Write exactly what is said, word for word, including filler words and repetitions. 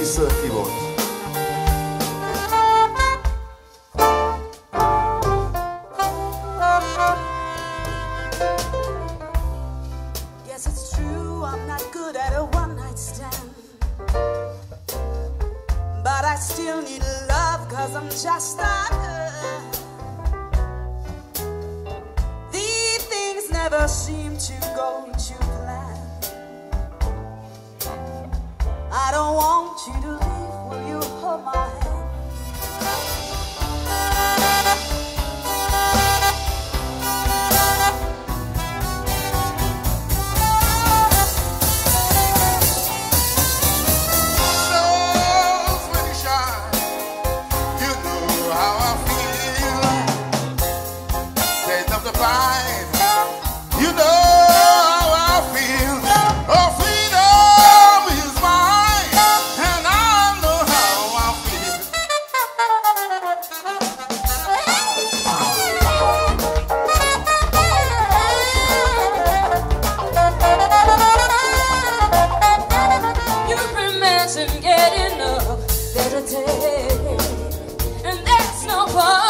Melissa Keyboards. Yes, it's true, I'm not good at a one-night stand, but I still need love, 'cause I'm just not her. These things never seem to go to plan. I don't want you to leave, will you hold my hand? Get enough, better take, and that's no fun.